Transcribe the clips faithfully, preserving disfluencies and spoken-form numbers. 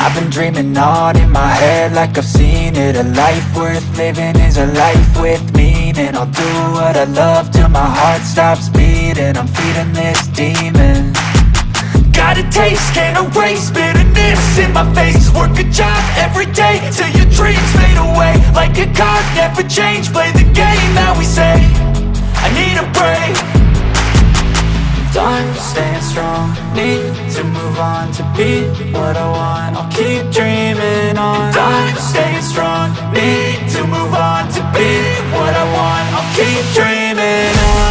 I've been dreaming on in my head like I've seen it. A life worth living is a life with meaning. I'll do what I love till my heart stops beating. I'm feeding this demon. Got a taste, can't erase bitterness in my face. Work a job every day till your dreams fade away. Like a card, never change, play the game that we say. I need a break. I'm staying strong, need to move on. To be what I want, I'll keep dreaming on. I'm staying strong, need to move on. To be what I want, I'll keep dreaming on.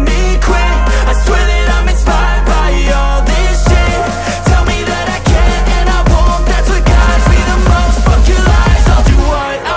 me quit. I swear that I'm inspired by all this shit. Tell me that I can't and I won't. That's what guides me the most. Fuck your lies, I'll do what I want.